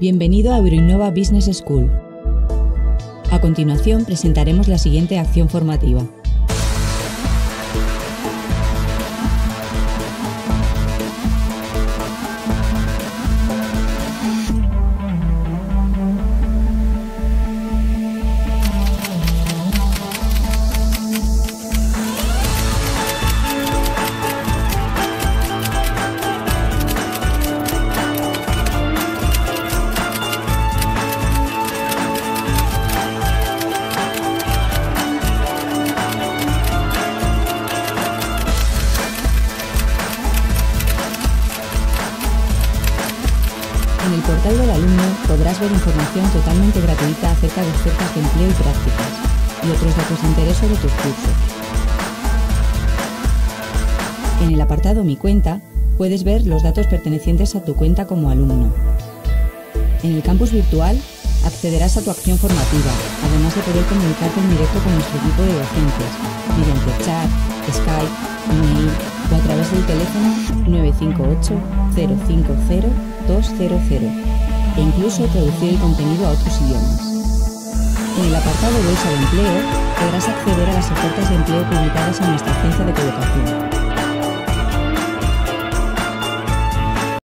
Bienvenido a Euroinnova Business School. A continuación presentaremos la siguiente acción formativa. En el portal del alumno podrás ver información totalmente gratuita acerca de ofertas de empleo y prácticas, y otros datos de interés sobre tus cursos. En el apartado Mi cuenta, puedes ver los datos pertenecientes a tu cuenta como alumno. En el campus virtual, accederás a tu acción formativa, además de poder comunicarte en directo con nuestro equipo de docentes, mediante chat, Skype, email o a través del teléfono 958-050-200 e incluso traducir el contenido a otros idiomas. En el apartado de Bolsa de Empleo podrás acceder a las ofertas de empleo publicadas en nuestra agencia de colocación.